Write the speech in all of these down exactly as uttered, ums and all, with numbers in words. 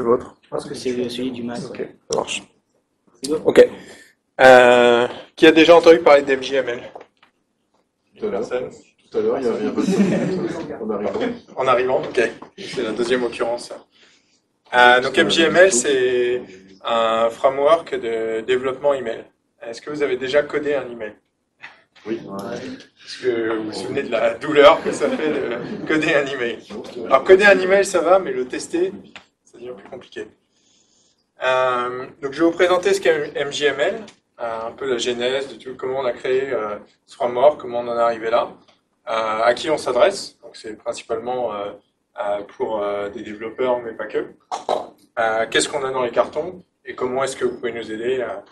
le vôtre? Je pense que c'est celui du masque. Ok, ça marche. Ok. Euh, qui a déjà entendu parler d'M J M L? Tout à l'heure, tout à l'heure, il y avait un peu de... en arrivant. En arrivant, ok. C'est la deuxième occurrence. Euh, donc M J M L, c'est un framework de développement email. Est-ce que vous avez déjà codé un email? Oui. Est-ce que vous vous souvenez de la douleur que ça fait de coder un email? Alors coder un email, ça va, mais le tester, ça devient plus compliqué. Euh, donc je vais vous présenter ce qu'est M J M L, euh, un peu la genèse de tout, comment on a créé euh, ce framework, comment on en est arrivé là, euh, à qui on s'adresse. Donc c'est principalement euh, euh, pour euh, des développeurs, mais pas que. Euh, Qu'est-ce qu'on a dans les cartons et comment est-ce que vous pouvez nous aider à,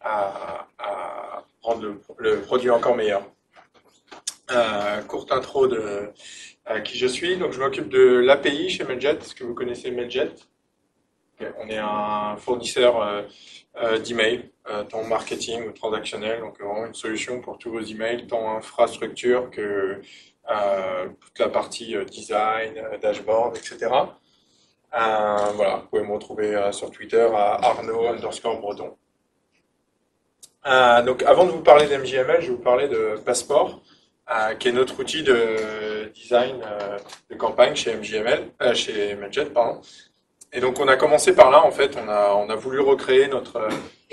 à, à rendre le, le produit encore meilleur. Euh, courte intro de euh, qui je suis. Donc je m'occupe de l'A P I chez Mailjet. Est-ce que vous connaissez Mailjet? Okay. On est un fournisseur euh, euh, d'email, euh, tant marketing ou transactionnel, donc vraiment une solution pour tous vos emails, tant infrastructure que euh, toute la partie euh, design, dashboard, et cetera. Euh, voilà, vous pouvez me retrouver euh, sur Twitter à Arnaud underscore Breton. Euh, donc avant de vous parler d'M J M L, je vais vous parler de Passport, euh, qui est notre outil de design euh, de campagne chez M J M L, euh, chez Mailjet, pardon. Et donc on a commencé par là, en fait, on a, on a voulu recréer notre,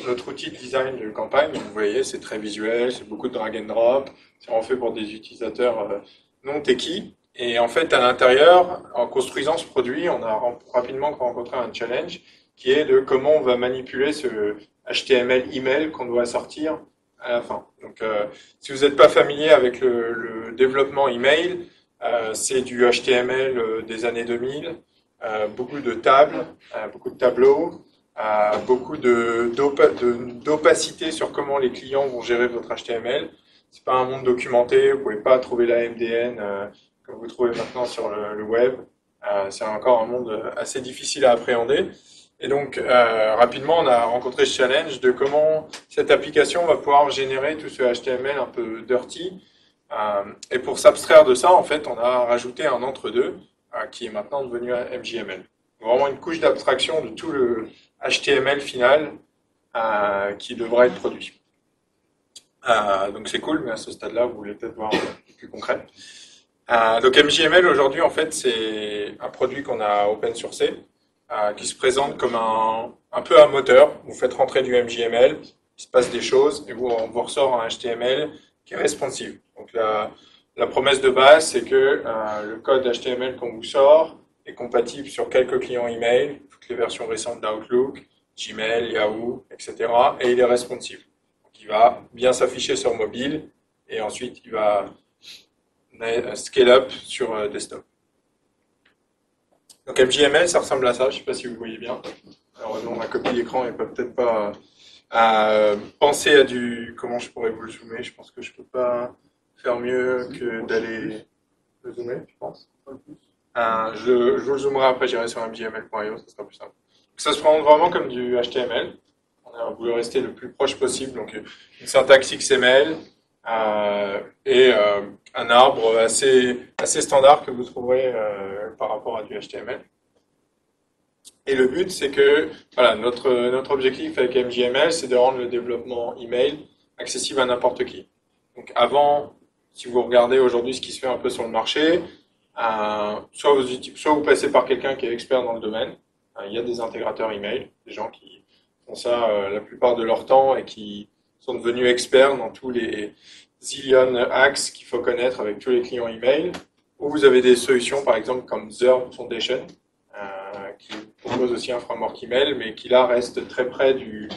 notre outil de design de campagne. Vous voyez, c'est très visuel, c'est beaucoup de drag and drop, c'est vraiment fait pour des utilisateurs non techie. Et en fait, à l'intérieur, en construisant ce produit, on a rapidement rencontré un challenge qui est de comment on va manipuler ce H T M L email qu'on doit sortir à la fin. Donc euh, si vous n'êtes pas familier avec le, le développement email, euh, c'est du H T M L des années deux mille. Euh, beaucoup de tables, euh, beaucoup de tableaux, euh, beaucoup d'opacité sur comment les clients vont gérer votre H T M L. C'est pas un monde documenté, vous pouvez pas trouver la M D N euh, comme vous trouvez maintenant sur le, le web. Euh, c'est encore un monde assez difficile à appréhender. Et donc euh, rapidement, on a rencontré ce challenge de comment cette application va pouvoir générer tout ce H T M L un peu dirty. Euh, et pour s'abstraire de ça, en fait, on a rajouté un entre-deux qui est maintenant devenu M J M L. Vraiment une couche d'abstraction de tout le H T M L final euh, qui devra être produit. Euh, donc c'est cool, mais à ce stade-là, vous voulez peut-être voir plus concret. Euh, donc M J M L aujourd'hui, en fait, c'est un produit qu'on a open sourcé, euh, qui se présente comme un, un peu un moteur. Vous faites rentrer du M J M L, il se passe des choses, et vous, on vous ressort un H T M L qui est responsive. Donc là, la promesse de base, c'est que euh, le code H T M L qu'on vous sort est compatible sur quelques clients email, toutes les versions récentes d'Outlook, Gmail, Yahoo, et cetera. Et il est responsive. Donc, il va bien s'afficher sur mobile et ensuite il va scale up sur euh, desktop. Donc M J M L, ça ressemble à ça. Je ne sais pas si vous voyez bien. Heureusement, ma copie d'écran n'est peut-être pas euh, penser à du. Comment je pourrais vous le zoomer? Je pense que je ne peux pas faire mieux que d'aller le zoomer, je pense. Euh, je, je vous le zoomerai après, j'irai sur M J M L point I O, ça sera plus simple. Donc, ça se présente vraiment comme du H T M L. On a voulu rester le plus proche possible, donc une syntaxe X M L euh, et euh, un arbre assez, assez standard que vous trouverez euh, par rapport à du H T M L. Et le but, c'est que voilà, notre, notre objectif avec M J M L, c'est de rendre le développement email accessible à n'importe qui. Donc avant, si vous regardez aujourd'hui ce qui se fait un peu sur le marché, euh, soit, vous, soit vous passez par quelqu'un qui est expert dans le domaine. Hein, il y a des intégrateurs email, des gens qui font ça euh, la plupart de leur temps et qui sont devenus experts dans tous les zillions axes qu'il faut connaître avec tous les clients email. Ou vous avez des solutions, par exemple, comme The Foundation, euh, qui propose aussi un framework email, mais qui là reste très près du...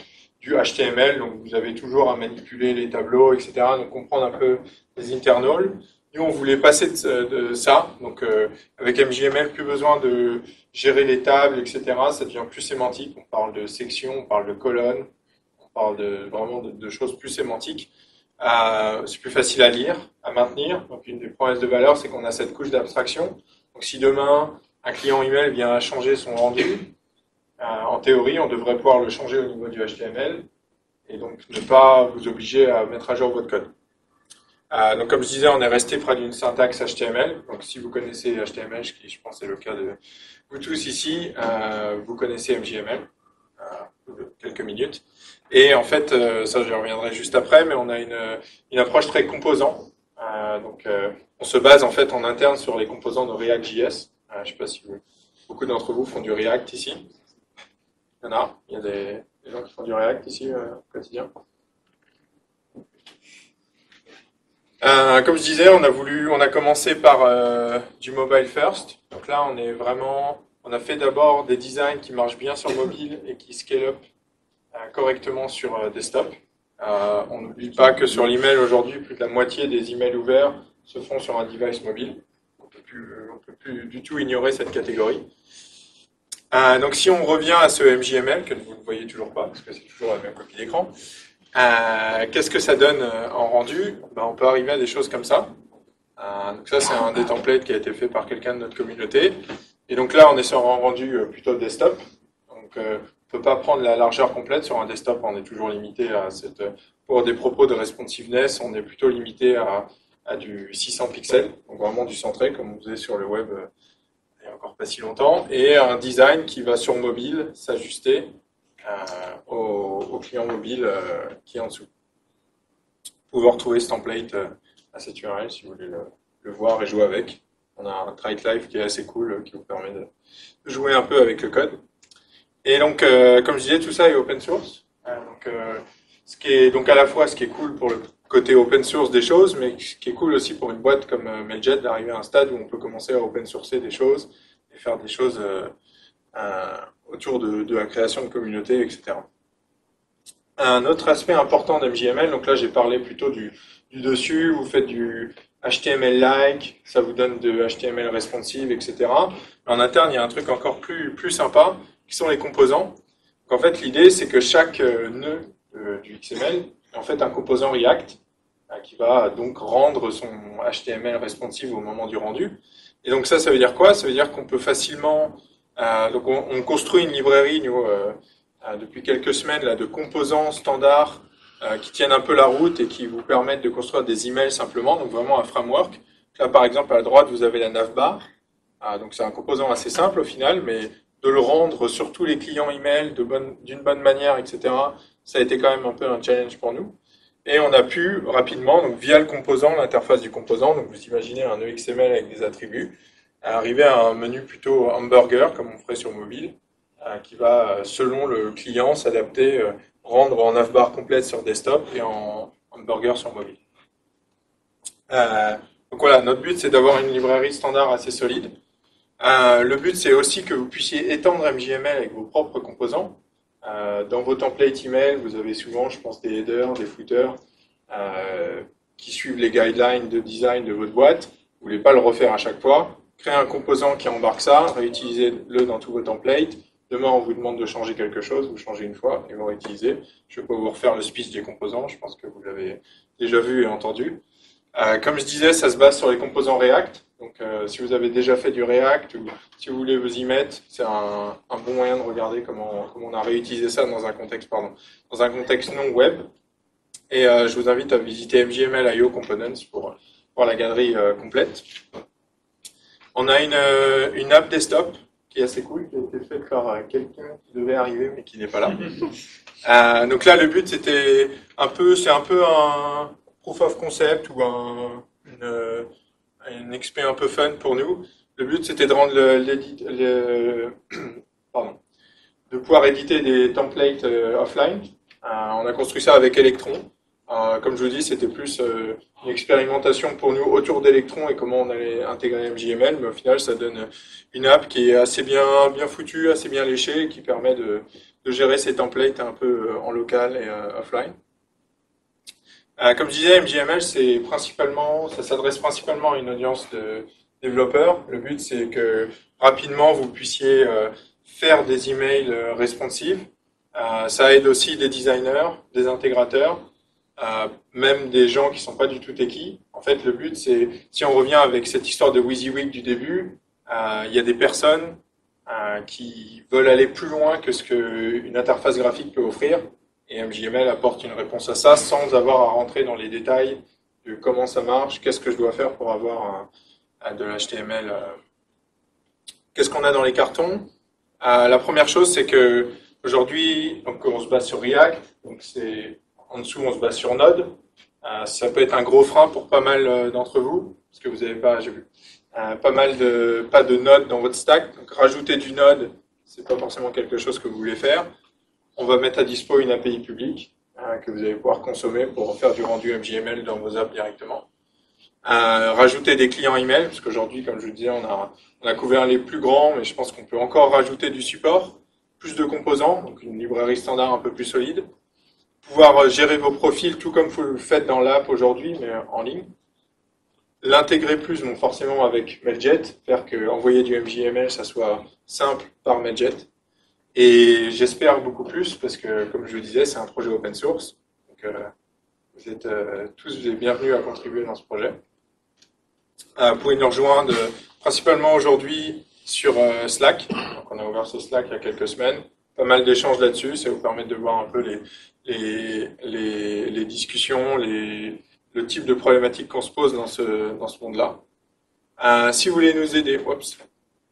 du H T M L, donc vous avez toujours à manipuler les tableaux, et cetera. Donc comprendre un peu les internals. Nous, on voulait passer de, de ça. Donc euh, avec M J M L, plus besoin de gérer les tables, et cetera. Ça devient plus sémantique. On parle de sections, on parle de colonnes, on parle de, vraiment de, de choses plus sémantiques. Euh, c'est plus facile à lire, à maintenir. Donc une des promesses de valeur, c'est qu'on a cette couche d'abstraction. Donc si demain, un client email vient changer son rendu, Euh, en théorie, on devrait pouvoir le changer au niveau du H T M L et donc ne pas vous obliger à mettre à jour votre code. Euh, donc comme je disais, on est resté près d'une syntaxe H T M L. Donc si vous connaissez H T M L, ce qui je pense est le cas de vous tous ici, euh, vous connaissez M J M L, euh, quelques minutes. Et en fait, euh, ça je reviendrai juste après, mais on a une, une approche très composant. Euh, donc euh, on se base en fait en interne sur les composants de React.js. Euh, je ne sais pas si vous, beaucoup d'entre vous font du React ici. Il y en a, il y a des, des gens qui font du React ici euh, au quotidien. Euh, comme je disais, on a voulu, on a commencé par euh, du mobile first. Donc là, on est vraiment, on a fait d'abord des designs qui marchent bien sur mobile et qui scale up euh, correctement sur euh, desktop. Euh, on n'oublie pas que sur l'email aujourd'hui, plus de la moitié des emails ouverts se font sur un device mobile. On peut plus, euh, on peut plus du tout ignorer cette catégorie. Euh, donc si on revient à ce M J M L que vous ne voyez toujours pas parce que c'est toujours la même copie d'écran. Euh, Qu'est-ce que ça donne en rendu? Ben, on peut arriver à des choses comme ça. Euh, donc ça, c'est un des templates qui a été fait par quelqu'un de notre communauté. Et donc là, on est sur un rendu plutôt desktop. Donc euh, on ne peut pas prendre la largeur complète sur un desktop. On est toujours limité à cette... Pour des propos de responsiveness, on est plutôt limité à, à du six cents pixels. Donc vraiment du centré, comme on faisait sur le web euh, il n'y a encore pas si longtemps. Et un design qui va sur mobile s'ajuster Euh, au, au client mobile euh, qui est en dessous. Vous pouvez retrouver ce template euh, à cette U R L si vous voulez le, le voir et jouer avec. On a un try it live qui est assez cool, euh, qui vous permet de jouer un peu avec le code. Et donc, euh, comme je disais, tout ça est open source. Euh, donc, euh, ce qui est donc à la fois ce qui est cool pour le côté open source des choses, mais ce qui est cool aussi pour une boîte comme euh, Mailjet d'arriver à un stade où on peut commencer à open sourcer des choses et faire des choses euh, euh, autour de, de la création de communautés, et cetera. Un autre aspect important d'M J M L, donc là j'ai parlé plutôt du, du dessus, vous faites du H T M L-like, ça vous donne de H T M L responsive, et cetera. En interne, il y a un truc encore plus, plus sympa, qui sont les composants. Donc en fait, l'idée, c'est que chaque nœud de, du X M L est en fait un composant React, qui va donc rendre son H T M L responsive au moment du rendu. Et donc ça, ça veut dire quoi? Ça veut dire qu'on peut facilement... Euh, donc on, on construit une librairie nous, euh, euh, depuis quelques semaines là, de composants standards euh, qui tiennent un peu la route et qui vous permettent de construire des emails simplement, donc vraiment un framework. Là par exemple à la droite vous avez la navbar, euh, donc c'est un composant assez simple au final, mais de le rendre sur tous les clients email de bonne, d'une bonne manière, et cetera, ça a été quand même un peu un challenge pour nous. Et on a pu rapidement, donc via le composant, l'interface du composant, donc vous imaginez un nœud X M L avec des attributs, arriver à un menu plutôt hamburger, comme on ferait sur mobile, qui va, selon le client, s'adapter, rendre en navbar complète sur desktop et en hamburger sur mobile. Euh, donc voilà, notre but, c'est d'avoir une librairie standard assez solide. Euh, le but, c'est aussi que vous puissiez étendre M J M L avec vos propres composants. Euh, dans vos templates email, vous avez souvent, je pense, des headers, des footers, euh, qui suivent les guidelines de design de votre boîte. Vous ne voulez pas le refaire à chaque fois. Créer un composant qui embarque ça, réutilisez-le dans tous vos templates. Demain, on vous demande de changer quelque chose, vous changez une fois et vous réutilisez. Je ne vais pas vous refaire le speech des composants, je pense que vous l'avez déjà vu et entendu. Euh, comme je disais, ça se base sur les composants React. Donc, euh, si vous avez déjà fait du React ou si vous voulez vous y mettre, c'est un, un bon moyen de regarder comment, comment on a réutilisé ça dans un contexte, pardon, dans un contexte non web. Et euh, je vous invite à visiter M J M L point I O Components pour voir la galerie euh, complète. On a une, une app desktop qui est assez cool, qui a été faite par quelqu'un qui devait arriver mais qui n'est pas là. Euh, donc là, le but, c'était un peu, c'est un peu un proof of concept ou un, une, une expérience un peu fun pour nous. Le but, c'était de rendre le, le, pardon, de pouvoir éditer des templates euh, offline. Euh, on a construit ça avec Electron. Euh, comme je vous dis, c'était plus euh, une expérimentation pour nous autour d'Electron et comment on allait intégrer M J M L, mais au final, ça donne une app qui est assez bien, bien foutue, assez bien léchée, et qui permet de, de gérer ces templates un peu euh, en local et euh, offline. Euh, comme je disais, M J M L, c'est principalement, ça s'adresse principalement à une audience de développeurs. Le but, c'est que rapidement, vous puissiez euh, faire des emails euh, responsives. Euh, ça aide aussi des designers, des intégrateurs, Euh, même des gens qui sont pas du tout techie. En fait, le but, c'est, si on revient avec cette histoire de WYSIWYG du début, euh, il y a des personnes euh, qui veulent aller plus loin que ce qu'une interface graphique peut offrir, et M J M L apporte une réponse à ça sans avoir à rentrer dans les détails de comment ça marche, qu'est-ce que je dois faire pour avoir euh, de l'H T M L, euh, qu'est-ce qu'on a dans les cartons. Euh, la première chose, c'est que aujourd'hui, donc, on se base sur React, donc c'est en dessous, on se base sur Node. Euh, ça peut être un gros frein pour pas mal euh, d'entre vous, parce que vous n'avez pas, j'ai vu, euh, pas mal de pas de Node dans votre stack. Donc rajouter du Node, c'est pas forcément quelque chose que vous voulez faire. On va mettre à dispo une A P I publique euh, que vous allez pouvoir consommer pour faire du rendu H T M L dans vos apps directement. Euh, rajouter des clients email, parce qu'aujourd'hui, comme je vous disais, on a, on a couvert les plus grands, mais je pense qu'on peut encore rajouter du support, plus de composants, donc une librairie standard un peu plus solide. Pouvoir gérer vos profils tout comme vous le faites dans l'app aujourd'hui, mais en ligne. L'intégrer plus, donc forcément avec Mailjet, faire que envoyer du H T M L, ça soit simple par Mailjet. Et j'espère beaucoup plus, parce que comme je vous disais, c'est un projet open source. Donc, euh, vous êtes euh, tous les bienvenus à contribuer dans ce projet. Euh, vous pouvez nous rejoindre euh, principalement aujourd'hui sur euh, Slack. Donc, on a ouvert ce Slack il y a quelques semaines. Pas mal d'échanges là-dessus, ça vous permet de voir un peu les, les, les, les discussions, les, le type de problématiques qu'on se pose dans ce, dans ce monde-là. Euh, si vous voulez nous aider, oops,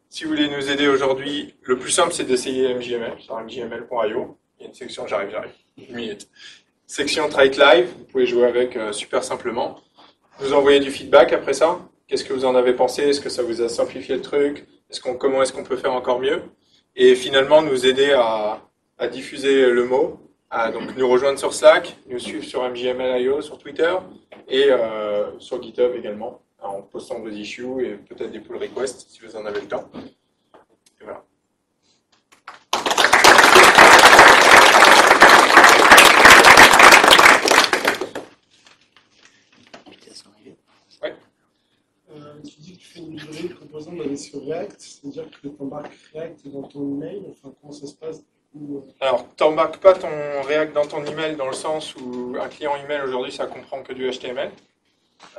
si vous voulez nous aider aujourd'hui, le plus simple c'est d'essayer M J M L sur M J M L point I O. Il y a une section, j'arrive, j'arrive, une minute. Section Try It Live, vous pouvez jouer avec euh, super simplement. Vous envoyez du feedback après ça. Qu'est-ce que vous en avez pensé? Est-ce que ça vous a simplifié le truc? Est-ce qu'on, comment est-ce qu'on peut faire encore mieux? Et finalement, nous aider à, à diffuser le mot, à donc nous rejoindre sur Slack, nous suivre sur M J M L point I O, sur Twitter et euh, sur GitHub également, en postant vos issues et peut-être des pull requests si vous en avez le temps. Et voilà. Ouais. Euh, tu dis que tu fais une librairie de composants basée sur React, c'est-à-dire que tu embarques React dans ton email, enfin comment ça se passe du coup, euh... Alors, tu n'embarques pas ton React dans ton email dans le sens où un client email aujourd'hui ça comprend que du H T M L,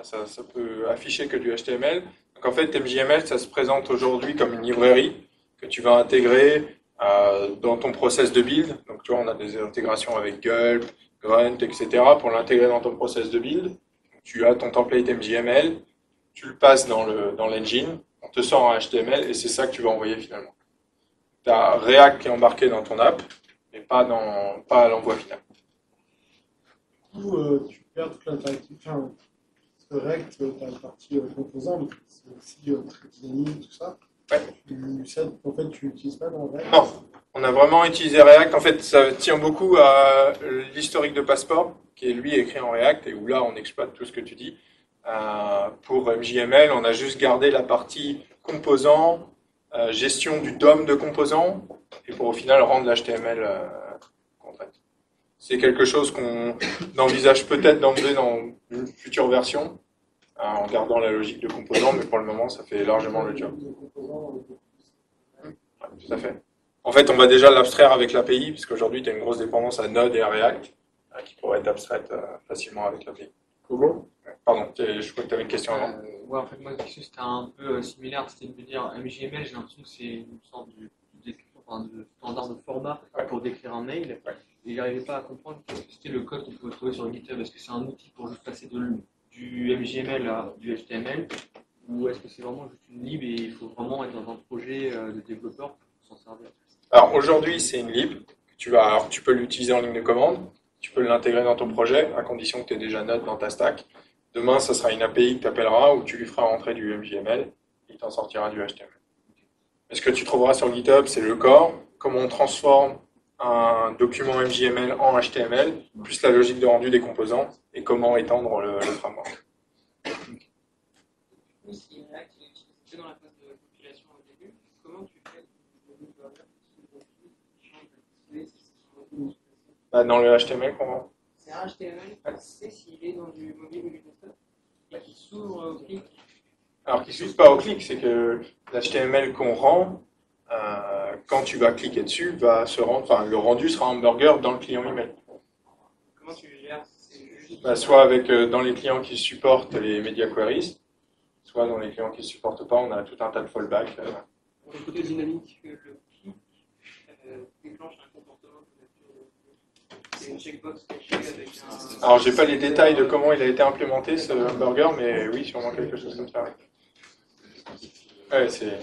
ça, ça peut afficher que du H T M L. Donc en fait, M J M L ça se présente aujourd'hui comme une librairie que tu vas intégrer euh, dans ton process de build. Donc tu vois, on a des intégrations avec Gulp, Grunt, et cetera pour l'intégrer dans ton process de build. Donc, tu as ton template M J M L. Tu le passes dans le dans l'engine, on te sort un H T M L et c'est ça que tu vas envoyer finalement. Tu as React qui est embarqué dans ton app, mais pas dans pas à l'envoi final. Du coup, euh, tu perds toute l'interactivité. Enfin, React, tu as la partie euh, composant, mais c'est aussi euh, très dynamique, tout ça. Ouais. Tu, ça en fait, tu n'utilises pas dans React? Non, on a vraiment utilisé React. En fait, ça tient beaucoup à l'historique de Passport, qui est lui écrit en React et où là, on exploite tout ce que tu dis. Euh, pour M J M L, on a juste gardé la partie composant, euh, gestion du D O M de composant, et pour au final rendre l'H T M L euh, concret. C'est quelque chose qu'on envisage peut-être d'emmener dans une future version, euh, en gardant la logique de composant, mais pour le moment, ça fait largement le job. Ouais, tout à fait. En fait, on va déjà l'abstraire avec l'A P I, parce qu'aujourd'hui, tu as une grosse dépendance à Node et à React, euh, qui pourrait être abstraite euh, facilement avec l'A P I. Comment ? Pardon, je crois que tu avais une question avant. Euh, ouais, en fait, moi, c'était un peu euh, similaire. C'était de me dire M J M L, j'ai l'impression que c'est une sorte de, de, enfin, de standard de format ouais. pour décrire un mail. Ouais. Et j'arrivais pas à comprendre qu'est-ce que c'était le code qu'on pouvait trouver sur GitHub. Est-ce que c'est un outil pour juste passer de, du M J M L à du H T M L ou est-ce que c'est vraiment juste une lib et il faut vraiment être dans un projet euh, de développeur pour s'en servir? Alors aujourd'hui, c'est une lib. Tu, vas, alors, tu peux l'utiliser en ligne de commande. Tu peux l'intégrer dans ton projet à condition que tu aies déjà Node dans ta stack. Demain, ça sera une A P I que tu appelleras où tu lui feras rentrer du M J M L et il t'en sortira du H T M L. Et ce que tu trouveras sur GitHub, c'est le corps, comment on transforme un document M J M L en H T M L, plus la logique de rendu des composants et comment étendre le, le framework. Oui, si React est utilisé dans la phase de compilation au début, comment tu fais bah, dans le H T M L qu'on rend. C'est un H T M L, c'est s'il est dans du mobile ou du desktop, et qui s'ouvre au clic. Alors qui ne s'ouvre pas au clic, c'est que l'H T M L qu'on rend, euh, quand tu vas cliquer dessus, va se rendre, enfin, le rendu sera un burger dans le client email. Comment tu gères juste... bah, soit avec, euh, dans les clients qui supportent les media queries, soit dans les clients qui ne supportent pas, on a tout un tas de fallbacks. Euh. Le côté dynamique, le clic euh, déclenche un comportement. une checkbox cachée avec un... Alors, j'ai pas les détails de comment il a été implémenté ce hamburger, mais oui, sûrement quelque chose comme ça. Ouais, c'est...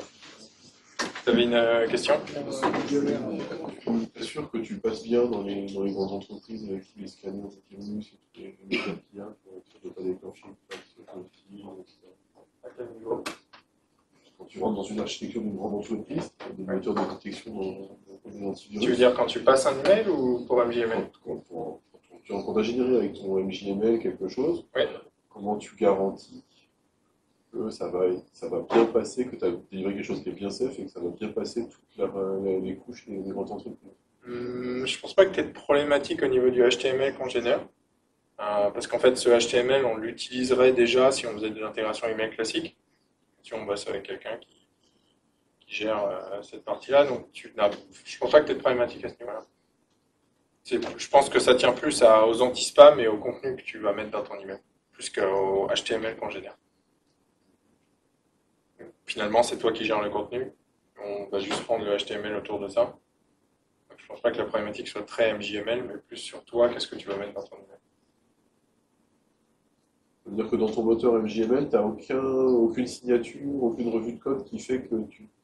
Vous avez une euh, question ? Je suis pas sûr que tu passes bien dans les, dans les grandes entreprises avec tous les scanners, les camus, tous les médias qu'il y a pour être sûr de ne pas déclencher, pas de se conflit, et cetera. À quel niveau ? Quand tu rentres dans une architecture d'une grande entreprise, des moteurs de détection dans des antivirus. Tu veux dire quand tu passes un email ou pour M J M L ? Quand, quand, quand, quand tu rentres en ingénierie avec ton M J M L, quelque chose, oui. Comment tu garantis que ça va, ça va bien passer, que tu as délivré quelque chose qui est bien safe et que ça va bien passer toutes la, la, les couches des grandes entreprises? Hum, je pense pas que tu aies de problématique au niveau du H T M L qu'on génère. Euh, parce qu'en fait, ce H T M L, on l'utiliserait déjà si on faisait de l'intégration email classique. Si on bosse avec quelqu'un qui, qui gère euh, cette partie-là, donc tu, non, je pense pas que tu aies de problématique à ce niveau-là. Je pense que ça tient plus à, aux anti-spam et au contenu que tu vas mettre dans ton email, plus qu'au H T M L qu'on génère. Finalement, c'est toi qui gères le contenu. On va juste prendre le H T M L autour de ça. Donc, je ne pense pas que la problématique soit très M J M L, mais plus sur toi, qu'est-ce que tu vas mettre dans ton email. Ça veut dire que dans ton moteur M J M L, tu n'as aucun, aucune signature, aucune revue de code qui fait que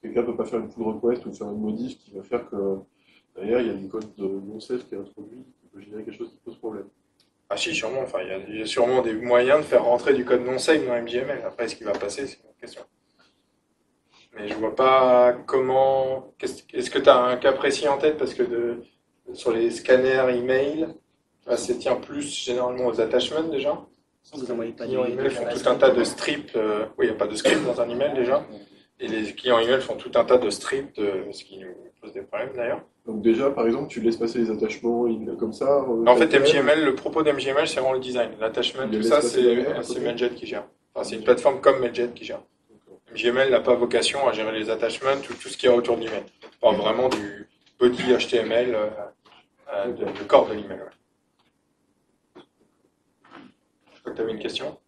quelqu'un ne peut pas faire une pull request ou faire une modif qui va faire que derrière, il y a du code non safe qui est introduit, qui peut générer quelque chose qui pose problème. Ah si, sûrement. Enfin, il y a sûrement des moyens de faire rentrer du code non safe dans M J M L. Après, ce qui va passer, c'est une question. Mais je vois pas comment... Est-ce que tu as un cas précis en tête? Parce que de... sur les scanners email, ça tient plus généralement aux attachments déjà. Les clients email font tout un tas de strips. Euh... Oui, il n'y a pas de script dans un email déjà. Et les clients email font tout un tas de strips, euh, ce qui nous pose des problèmes d'ailleurs. Donc déjà, par exemple, tu laisses passer les attachements comme ça. Euh, en fait, M J M L, le propos d'M J M L, c'est vraiment le design. L'attachment, tout ça, c'est Mailjet qui gère. Enfin, c'est une plateforme comme Mailjet qui gère. M J M L n'a pas vocation à gérer les attachments ou tout, tout ce qu'il y a autour de l'email. On parle vraiment du body H T M L, euh, euh, de, du corps de l'email. Ouais. Je crois que tu avais une question.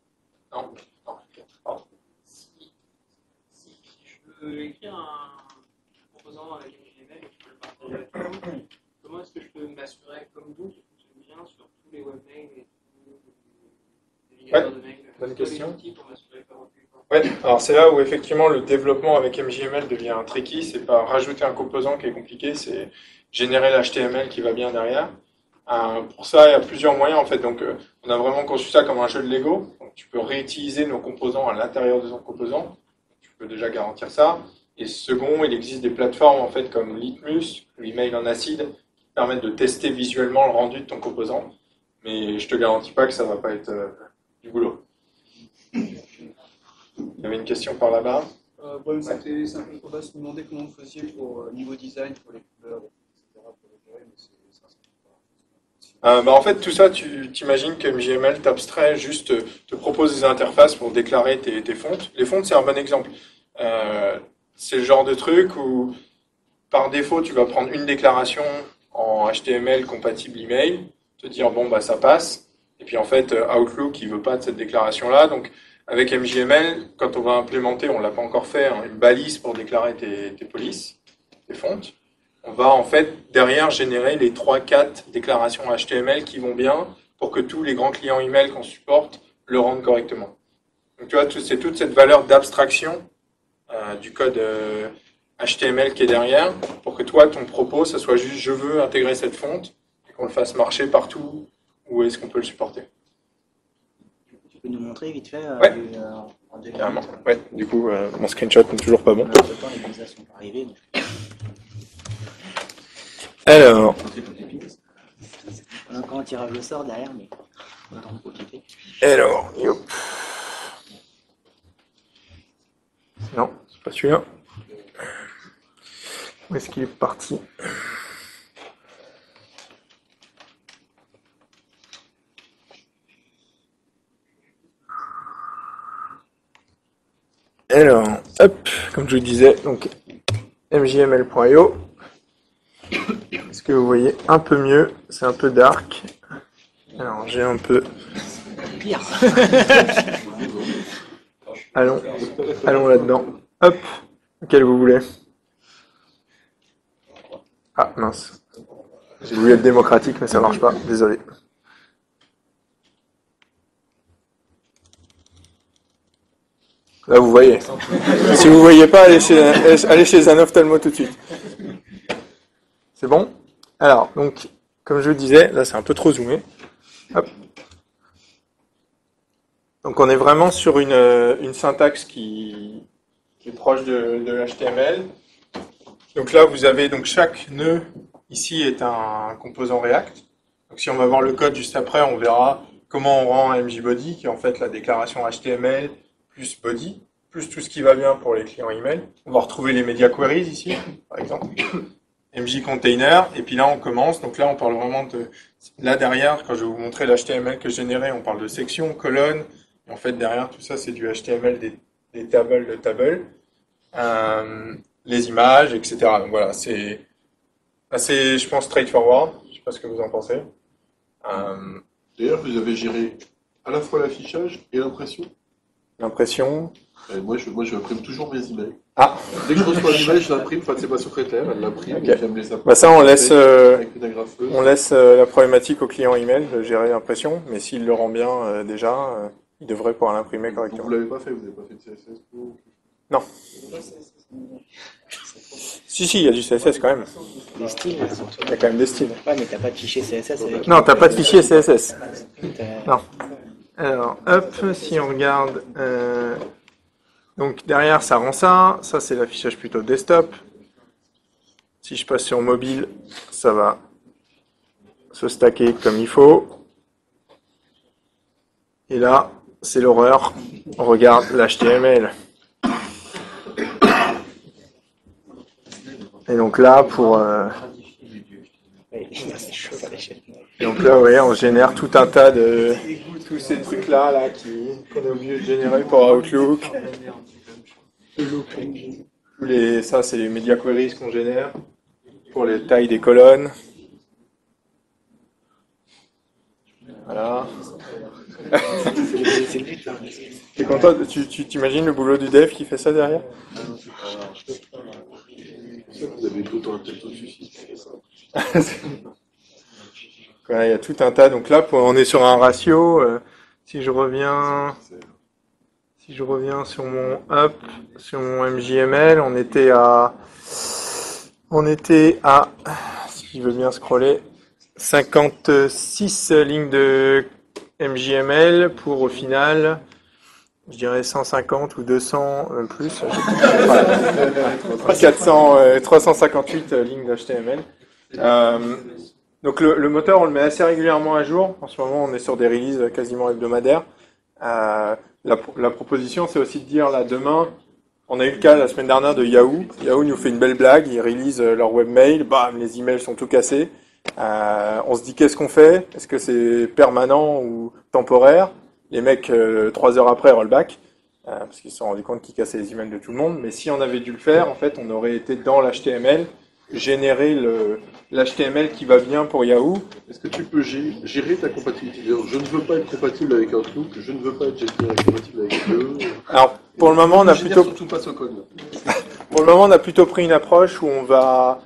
Non, non. Pardon. Si, si je veux écrire un composant avec M J M L et que je peux le partager à tout le monde, comment est-ce que je peux m'assurer, comme vous, qu'il fonctionne bien sur tous les webmails et tous les navigateurs de mails? Bonne question. Ouais, alors c'est là où effectivement le développement avec M J M L devient tricky, c'est pas rajouter un composant qui est compliqué, c'est générer l'H T M L qui va bien derrière. Euh, pour ça, il y a plusieurs moyens en fait, donc euh, on a vraiment conçu ça comme un jeu de Lego, donc, tu peux réutiliser nos composants à l'intérieur de ton composant, tu peux déjà garantir ça. Et second, il existe des plateformes en fait comme Litmus, l'email en acide, qui permettent de tester visuellement le rendu de ton composant, mais je te garantis pas que ça va pas être euh, du boulot. Il y avait une question par là-bas. Euh, bon, ouais. C'était simple. On va se demander comment vous faisiez pour euh, niveau design, pour les couleurs, et cetera. Pour les gérer, mais c'est ça. Euh, bah, en fait, tout ça, tu t'imagines que M J M L t'abstrait, juste te propose des interfaces pour déclarer tes, tes fontes. Les fontes, c'est un bon exemple. Euh, c'est le genre de truc où, par défaut, tu vas prendre une déclaration en H T M L compatible email, te dire bon bah ça passe, et puis en fait Outlook il veut pas de cette déclaration-là, donc avec M J M L, quand on va implémenter, on ne l'a pas encore fait, hein, une balise pour déclarer tes, tes polices, tes fontes, on va en fait derrière générer les trois quatre déclarations H T M L qui vont bien pour que tous les grands clients email qu'on supporte le rendent correctement. Donc tu vois, c'est toute cette valeur d'abstraction euh, du code euh, H T M L qui est derrière pour que toi, ton propos, ça soit juste je veux intégrer cette fonte et qu'on le fasse marcher partout où est-ce qu'on peut le supporter. Tu peux nous montrer vite fait euh, ouais. euh, en deux minutes. Ouais. Du coup, euh, mon screenshot n'est toujours pas bon. Alors, temps, les visas sont pas arrivés, donc... Alors. On a encore un tirage au sort derrière, mais on va en profiter. Alors, yop. Non, c'est pas celui-là. Où est-ce qu'il est parti ? Alors, hop, comme je vous disais, donc M J M L point I O. Est-ce que vous voyez un peu mieux? C'est un peu dark. Alors, j'ai un peu... Pire. Allons, allons là-dedans. Hop, quel vous voulez? Ah, mince. J'ai voulu être démocratique, mais ça marche pas. Désolé. Là, vous voyez. Si vous ne voyez pas, allez chez, allez chez un ophtalmo tout de suite. C'est bon? Alors, donc, comme je le disais, là, c'est un peu trop zoomé. Hop. Donc, on est vraiment sur une, une syntaxe qui, qui est proche de, de H T M L. Donc là, vous avez donc chaque nœud ici est un composant React. Donc, si on va voir le code juste après, on verra comment on rend M J Body, qui est en fait la déclaration H T M L plus body, plus tout ce qui va bien pour les clients email. On va retrouver les media queries ici, par exemple. M J Container, et puis là on commence. Donc là on parle vraiment de... Là derrière, quand je vais vous montrer l'H T M L que je générais, on parle de section, colonne. Et en fait derrière tout ça c'est du H T M L des, des tables de tables. Euh, les images, et cetera. Donc voilà, c'est assez, je pense, straightforward. Je ne sais pas ce que vous en pensez. Euh... D'ailleurs, vous avez géré à la fois l'affichage et l'impression. L'impression. Euh, moi, je, moi, je imprime toujours mes emails. Ah. Dès que je reçois l'email, je l'imprime. Enfin, c'est ma secrétaire, elle l'imprime. Okay. Bah ça, on laisse, euh, on laisse euh, la problématique au client email de gérer l'impression. Mais s'il le rend bien euh, déjà, euh, il devrait pouvoir l'imprimer correctement. Vous l'avez pas fait, vous n'avez pas fait de C S S pour... Non. Si, si, il y a du C S S quand même. Des styles. Il y a quand même des styles. Ouais, mais t'as pas de fichier C S S avec. Non, t'as pas de fichier C S S. Non. Alors, hop, si on regarde, euh, donc derrière ça rend ça, ça c'est l'affichage plutôt desktop. Si je passe sur mobile, ça va se stacker comme il faut. Et là, c'est l'horreur, on regarde l'H T M L. Et donc là, pour... Euh, Et donc là, ouais, on génère tout un tas de tous ces trucs-là, là, qui qu'on est obligé de générer pour Outlook. Tous les, ça, c'est les media queries qu'on génère pour les tailles des colonnes. Voilà. T'es content? Tu t'imagines le boulot du dev qui fait ça derrière? Vous avez tout un tel souci. Voilà, il y a tout un tas. Donc là, pour, on est sur un ratio. Euh, si je reviens, si je reviens sur mon up, sur mon M J M L, on était à, on était à, si je veux bien scroller, cinquante-six lignes de M J M L pour au final, je dirais cent cinquante ou deux cents euh, plus, voilà. quatre cents, euh, trois cent cinquante-huit lignes d'H T M L. Euh, donc le, le moteur, on le met assez régulièrement à jour. En ce moment, on est sur des releases quasiment hebdomadaires. Euh, la, la proposition, c'est aussi de dire, là, demain, on a eu le cas la semaine dernière de Yahoo. Yahoo nous fait une belle blague, ils release leur webmail, bam, les emails sont tout cassés. Euh, on se dit, qu'est-ce qu'on fait? Est-ce que c'est permanent ou temporaire? Les mecs, euh, trois heures après, rollback, euh, parce qu'ils se sont rendus compte qu'ils cassaient les emails de tout le monde. Mais si on avait dû le faire, en fait, on aurait été dans l'H T M L, générer le l'H T M L qui va bien pour Yahoo. Est-ce que tu peux gérer ta compatibilité? Je ne veux pas être compatible avec Outlook, je ne veux pas être compatible avec eux. Alors pour le moment on a plutôt pas ce code. Pour le moment on a plutôt pris une approche où on va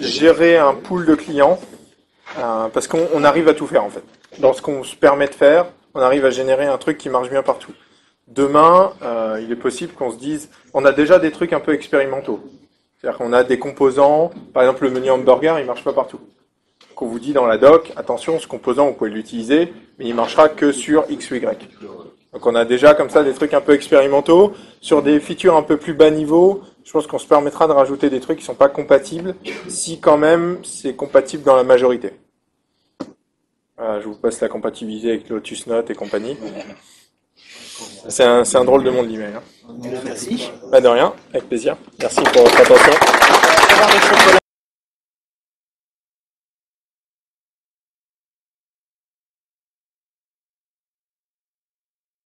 gérer un pool de clients euh, parce qu'on on arrive à tout faire en fait. Dans ce qu'on se permet de faire, on arrive à générer un truc qui marche bien partout. Demain, euh, il est possible qu'on se dise, on a déjà des trucs un peu expérimentaux. C'est-à-dire qu'on a des composants, par exemple le menu hamburger, il ne marche pas partout. Qu'on vous dit dans la doc, attention, ce composant, vous pouvez l'utiliser, mais il ne marchera que sur X ou Y. Donc on a déjà comme ça des trucs un peu expérimentaux. Sur des features un peu plus bas niveau, je pense qu'on se permettra de rajouter des trucs qui ne sont pas compatibles, si quand même c'est compatible dans la majorité. Voilà, je vous passe la compatibilité avec Lotus Notes et compagnie. C'est un, c'est un drôle de monde l'email. Hein. Merci. Pas de rien, avec plaisir. Merci pour votre attention.